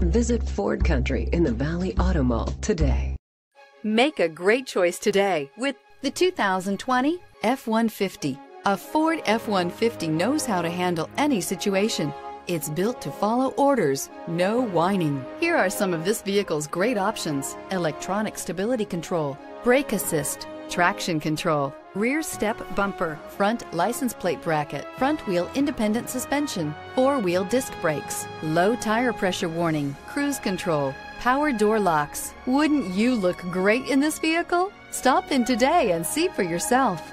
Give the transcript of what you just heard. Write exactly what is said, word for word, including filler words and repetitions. Visit Ford Country in the Valley Auto Mall today. Make a great choice today with the two thousand twenty F one fifty. A Ford F one fifty knows how to handle any situation. It's built to follow orders, no whining. Here are some of this vehicle's great options: electronic stability control, brake assist, traction control, rear step bumper, front license plate bracket, front wheel independent suspension, four-wheel disc brakes, low tire pressure warning, cruise control, power door locks. Wouldn't you look great in this vehicle? Stop in today and see for yourself.